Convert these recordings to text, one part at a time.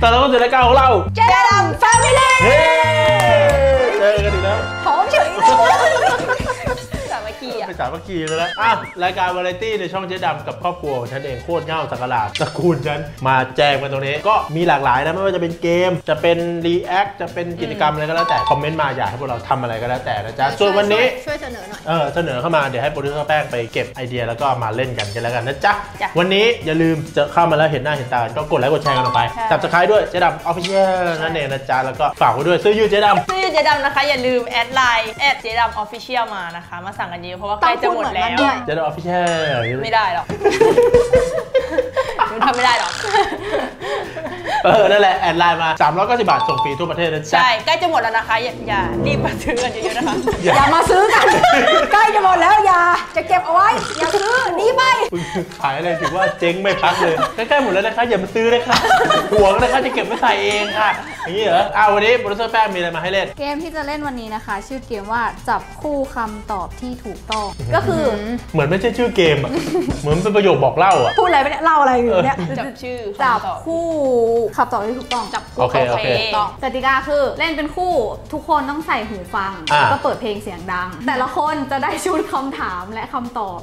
แต่เราก็จะได้ก้าวของเราเจดำแฟมิลี่เจอกันอีกแล้วหอมเฉยสามัคคีอ่ะเป็นสามัคคีแล้วนะอ่ะรายการวาไรตี้ในช่องเจดำกับครอบครัวฉันเองโคตรเง่าสักหลาดตระกูลฉันมาแจมกันตรงนี้ก็มีหลากหลายนะไม่ว่าจะเป็นเกมจะเป็นรีแอคจะเป็นกิจกรรมอะไรก็แล้วแต่คอมเมนต์มาอยากให้พวกเราทำอะไรก็แล้วแต่นะจ๊ะส่วนวันนี้ช่วยเสนอหน่อยเสนอเข้ามาเดี๋ยวให้โปรดิวเซอร์แป้งไปเก็บไอเดียแล้วก็มาเล่นกันแล้วกันนะจ๊ะวันนี้อย่าลืมจะเข้ามาแล้วเห็นหน้าเห็นตาก็กดไลค์กดแชร์กันออกไปซับสไครบ์ด้วยเจดำออฟฟิเชียลนั่นเองนะจ๊ะแล้วก็ฝากไว้ด้วยซื้อยูเจดำนะคะอย่าลืมแอดไลน์แอดเจดำออฟฟิเชียลมานะคะมาสั่งกันเยอะเพราะว่าใกล้จะหมดแล้วเจดำออฟฟิเชียลไม่ได้หรอกทำไม่ได้หรอกนั่นแหละแอดไลน์มา390 บาทส่งฟรีทั่วประเทศนะจ๊ะใช่ใกล้จะหมดแล้วนะคะอย่ารีบมาซื้อกันเยอะๆนะคะอย่ามาซื้อกันใกล้จะหมดแล้วอย่าจะเก็บเอาไว้อย่าซื้อนี่ไม่ขายอะไรถือว่าเจ๊งไม่พักเลยใกล้ๆหมดแล้วนะคะอย่ามาซื้อนะคะห่วงนะคะจะเก็บไว้ใส่เองค่ะอย่างนี้เหรอเอาวันนี้โปรดิวเซอร์แป้งมีอะไรมาให้เล่นเกมที่จะเล่นวันนี้นะคะชื่อเกมว่าจับคู่คำตอบที่ถูกต้องก็คือเหมือนไม่ใช่ชื่อเกมอ่ะเหมือนเป็นประโยคบอกเล่าอ่ะพูดอะไรไปเนี่ยเล่าอะไรอยู่เนี่ยจับชื่อจับคู่คำตอบที่ถูกต้องจับคู่ต้องกติกาคือเล่นเป็นคู่ทุกคนต้องใส่หูฟังแล้วก็เปิดเพลงเสียงดังแต่ละคนจะได้ชุดคำถามและคำตอบ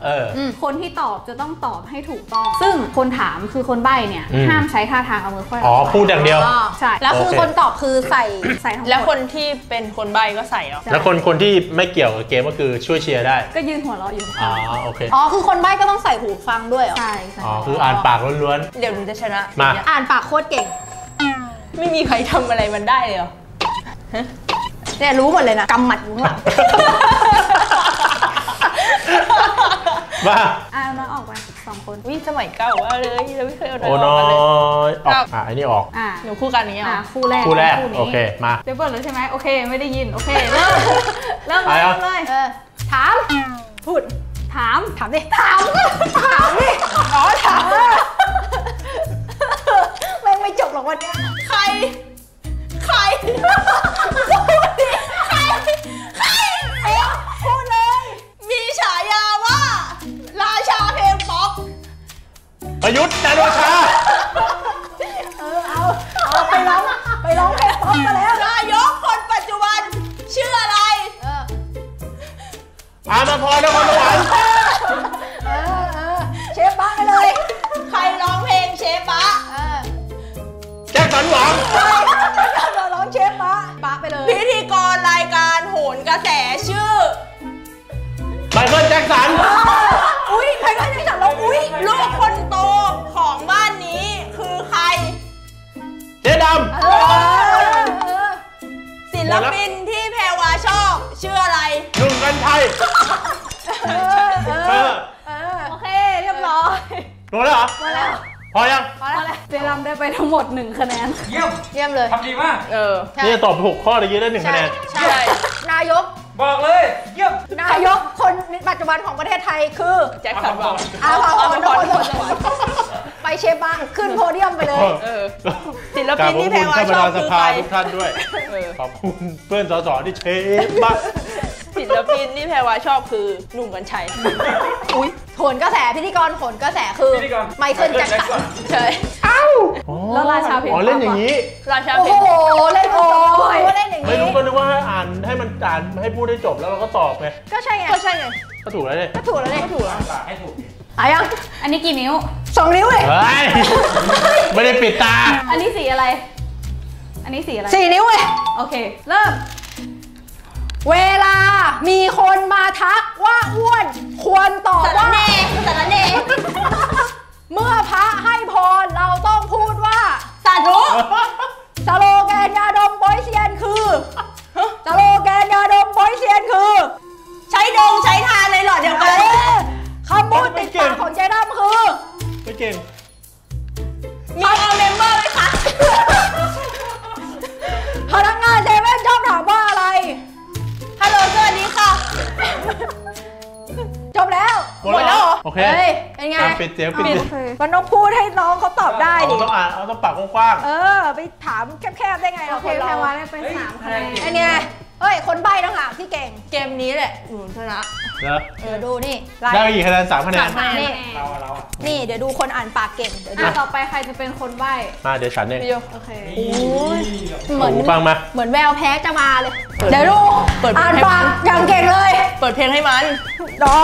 คนที่ตอบจะต้องตอบให้ถูกต้องซึ่งคนถามคือคนใบ้เนี่ยห้ามใช้ท่าทางเอามือค่อยอ๋อพูดอย่างเดียวใช่แล้วคือคนตอบคือใส่ทั้งหมดแล้วคนที่เป็นคนใบ้ก็ใส่หรอแล้วคนที่ไม่เกี่ยวกับเกมก็คือช่วยเชียร์ได้ก็ยืนหัวเราะอยู่อ๋อโอเคอ๋อคือคนใบ้ก็ต้องใส่หูฟังด้วยใช่อ๋อคืออ่านปากล้วนๆเดี๋ยวหนูจะชนะมาอ่านปากโคตรเก่งไม่มีใครทำอะไรมันได้เลยเหรอเนี่ยรู้หมดเลยนะกำหมัดอยู่ข้างหลังมาเอาน้อยออกไป2 คนวิ่งสมัยเก่าว่าเลยเราไม่เคยเอาน้อยออกเลยออกไอ้นี่ออกเดี๋ยวคู่กันนี้อ่ะคู่แรกโอเคมาเดี๋ยวเปิดเลยใช่ไหมโอเคไม่ได้ยินโอเคเริ่มเลยถามพูดถามดิถามดิอ๋อถามไม่จบหรอกวันนี้ใครพูดเลยมีฉายาว่าราชาเพลงป๊อปประยุทธ์จันโอชาเอาไปร้องเพลงป๊อปมาแล้วนายกคนปัจจุบันชื่ออะไรอามาพรนครสวรรค์เชฟบ้าไปเลยใครร้องเพลงเชฟบ้าฉันหวังเราร้องเชฟป๊าไปเลยพิธีกรรายการโหนกระแสชื่อไมเคิลแจ็คสันอุ้ยไมเคิลแจ็คสันแล้วอุ้ยลูกคนโตของบ้านนี้คือใครเจ๊ดำศิลปินที่แพรวาชอบชื่ออะไรหนุ่มกันไทยโอเคเรียบร้อยหมดแล้วเหรอหมดแล้วพอยังพอแล้วเจดำได้ไปทั้งหมด1 คะแนนเยี่ยมเลยทำดีมากนี่ตอบ6 ข้อตะกี้ได้1 คะแนนใช่นายกบอกเลยเยี่ยมนายกคนปัจจุบันของประเทศไทยคือแจ็คสันหวังอาภาพรไปเชฟบ้างขึ้นโพเดียมไปเลยศิลปินที่แพรวาชอบคือใครทุกท่านด้วยขอบคุณเพื่อนสสที่เชฟบ้างศิลปินที่แพรวาชอบคือหนุ่มกรรชัยอุ้ยโหนกระแสพิธีกรโหนกระแสคือไมเคิลแจ็คสันใช่เอ้าแล้วราชาเพลงเล่นอย่างนี้ราชาเพลงโอ้โหเล่นโอ้ยไม่รู้ก็นึกว่าอ่านให้มันอ่านให้พูดได้จบแล้วเราก็ตอบไงก็ใช่ไงก็ถูกแล้วเนี่ยก็ถูกแล้วให้ถูกอ่ะยังอันนี้กี่นิ้ว2 นิ้วเลยไม่ได้ปิดตาอันนี้สีอะไรอันนี้สีอะไร4 นิ้วเลยโอเคเริ่มเวลามีคนมาทักว่าอ้วนควรตอบว่าสารเนเมื่อพระให้พรเราต้องพูดว่าสาธุสโลแกนยาดมโป๊ยเซียนคือสโลแกนยาดมโป๊ยเซียนคือใช้ดงใช้ทานเลยหรอเดี๋ยวกันคำพูดติดปากของเจดำคือไม่เก่งมีเอาเมมเบอร์ไหมคะพนักงานเซเว่นชอบถามว่าอะไรฮัลโหลสวัสดีค่ะจบแล้วหมดแล้วโอเคเป็นไงปิดมันต้องพูดให้น้องเขาตอบได้ดิต้องอ่านต้องปากกว้างไปถามแคบๆได้ไงเราคนเราแพรวาได้ไป3 คะแนนอันนี้ เอ้ยคนใบ้ต่างหากที่เก่งเกมนี้แหละหนูชนะเดี๋ยวดูนี่ได้กี่คะแนน3 คะแนนนี่เดี๋ยวดูคนอ่านปากเก่งเดี๋ยวต่อไปใครจะเป็นคนใบ้มาเดี๋ยวฉันเองโอเคเหมือนแววแพ้จะมาเลยเดี๋ยวดูอ่านปากอย่างเก่งเลยเปิดเพลงให้มันรอ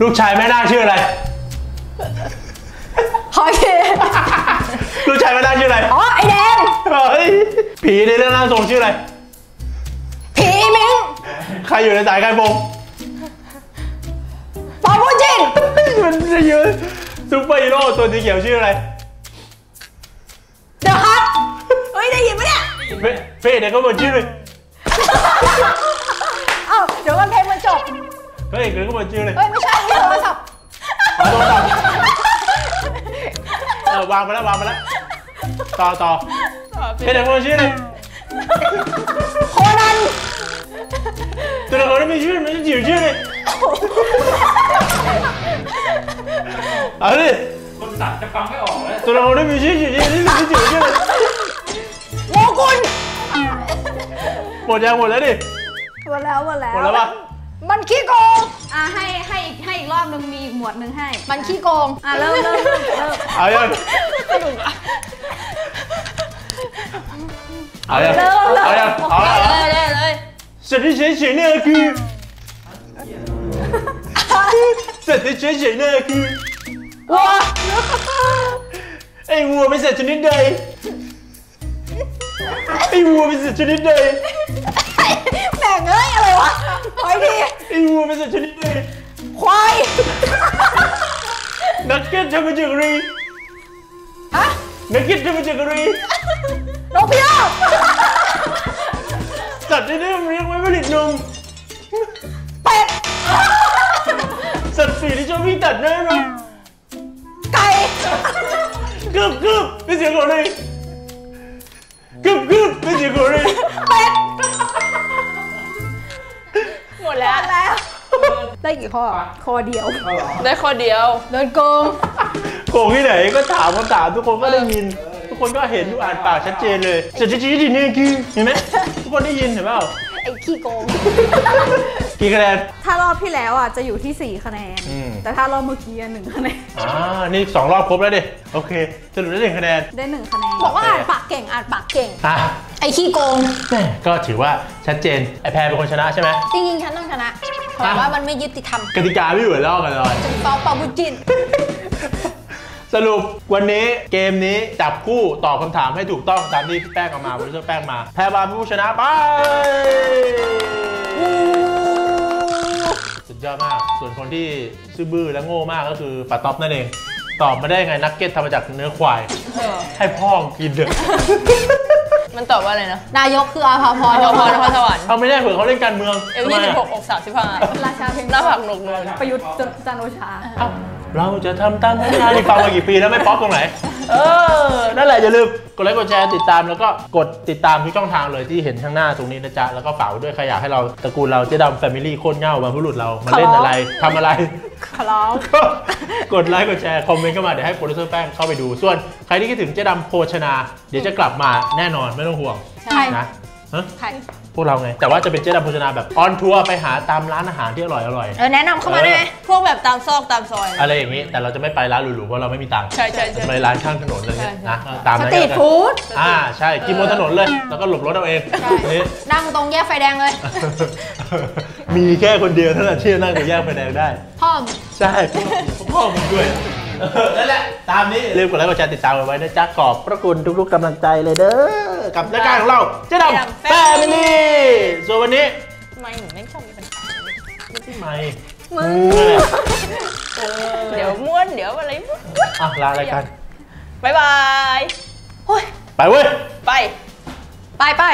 ลูกชายแม่นาคชื่ออะไรโอเคลูกชายแม่นาคชื่ออะไรอ๋อไอแดงผีในเรื่องร่างทรงชื่ออะไรผีมิงใครอยู่ในสายการบงปอบูจินมันจะเยอะซุปเปอร์ฮีโร่ตัวสีเขียวชื่ออะไรเดอะฮัทเฮ้ยได้ยินไหมเนี่ยเพ่เด็กก็หมดชื่อเลยเอ้าเดี๋ยววันเพลงมันจบเฮ้ยเด็กก็หมดชื่อเลยเฮ้ยไม่ใช่นี่โทรศัพท์โทรศัพท์วางไปแล้วต่อเป็นอะไรชื่ออะไรโคนันตัวละครไม่ชื่อไม่จิ๋วชื่อเลยเอาดิคนตัดจะฟังไม่ออกเลยตัวละครไม่ชื่อจิ๋วชื่อเลยโมกุลหมดแล้วดิหมดแล้วป่ะมันขี้โกงให้อีกรอบนึงมีอีกหมวดนึงให้มันขี้โกงเริ่มเอาอย่างสนุกอะเอาเลยเสร็จที่เฉยๆเนี่ยคือวัวไอ้วัวไม่เสร็จชนิดใดแม่งเอ้ยอะไรวะไอ้ดีไอ้วัวไม่เสร็จชนิดใดควายนักเก็ตทำมาจากอะไรนกพิราบสัตว์ที่นี่มันเรียกไว้ผลิตนมเป็ดสัตว์สีที่ชอบวิ่งตัดหน้านะไก่กึบเป็นเสียงของอะไรกึบเป็นเสียงของอะไรเป็ดหมดแล้วได้กี่ข้อข้อเดียวได้ข้อเดียวโดนโกงที่ไหนก็ถามคำถามทุกคนก็ได้ยินทุกคนก็เห็นดูอ่านปากชัดเจนเลยเสร็จชี้ดิเนี่ยคือเห็นไหมทุกคนได้ยินเห็นเปล่าไอ้ขี้โกงกี่คะแนนถ้ารอบที่แล้วอ่ะจะอยู่ที่4 คะแนนแต่ถ้ารอบเมื่อกี้1 คะแนนนี่2 รอบครบแล้วดิโอเคสรุปได้1 คะแนนได้1 คะแนนบอกว่าอ่านปากเก่งไอ้ขี้โกงก็ถือว่าชัดเจนไอ้แพรเป็นคนชนะใช่ไหมจริงๆฉันต้องชนะเพราะว่ามันไม่ยุติธรรมกติกาไม่เหมือนรอบกันเลยจะฟ้องปาบุจินสรุปวันนี้เกมนี้จับคู่ตอบคำถามให้ถูกต้องตามที่แป้งออกมาโปรดิวเซอร์แป้งมาแพรวาผู้ชนะไปสุดยอดมากส่วนคนที่ซื่อบื้อและโง่มากก็คือป้าต๊อบนั่นเองตอบมาได้ไงนักเก็ตทำมาจากเนื้อควายให้พ่อกินเด้อมันตอบว่าอะไรนะนายกคืออาภาพรนพนพสวรรค์เขาไม่ได้เผื่อเขาเล่นการเมืองเอว26 อก 35ราชาเพลงรับผักหนุกนวลประยุทธ์จันทร์โอชาเราจะทำตามที่นาฬิกามากี่ปีแล้วไม่ป๊อปตรงไหนนั่นแหละอย่าลืมกดไลค์กดแชร์ติดตามแล้วก็กดติดตามทุกช่องทางเลยที่เห็นข้างหน้าตรงนี้นะจ๊ะแล้วก็ฝากด้วยใครอยากให้เราตระกูลเราเจ๊ดำแฟมิลี่โคตรเง่าบรรพบุรุษเรามาเล่นอะไรทำอะไรขอร้องกดไลค์กดแชร์คอมเมนต์เข้ามาเดี๋ยวให้โปรดิวเซอร์แป้งเข้าไปดูส่วนใครที่คิดถึงเจ๊ดำโภชนาเดี๋ยวจะกลับมาแน่นอนไม่ต้องห่วงใช่นะพวกเราไงแต่ว่าจะเป็นเจ๊ดำโภชนาแบบออนทัวร์ไปหาตามร้านอาหารที่อร่อยแนะนำเข้ามาได้ไหมพวกแบบตามซอกตามซอยอะไรอย่างนี้แต่เราจะไม่ไปร้านหรูๆเพราะเราไม่มีตังค์ใช่ไปร้านข้างถนนเลยนะตามสตรีทฟู้ดใช่กินบนถนนเลยแล้วก็หลบรถเอาเองนั่งตรงแยกไฟแดงเลยมีแค่คนเดียวเท่านั้นที่นั่งตรงแยกไฟแดงได้พ่อใช่พ่อผมด้วยนั่นแหละตามนี้ลืมกดไลค์กดแชร์ติดตามไว้นะจ๊ะขอบพระคุณทุกๆกำลังใจเลยเด้อกับรายการของเราเจ๊ดำแฟมิลี่ส่วนวันนี้ไม่หนูไม่ชอบมีปัญหาไม่ใช่มึงเดี๋ยวม้วนเดี๋ยวอะไรอ่ะลารายการบ๊ายบายไปเว้ยไป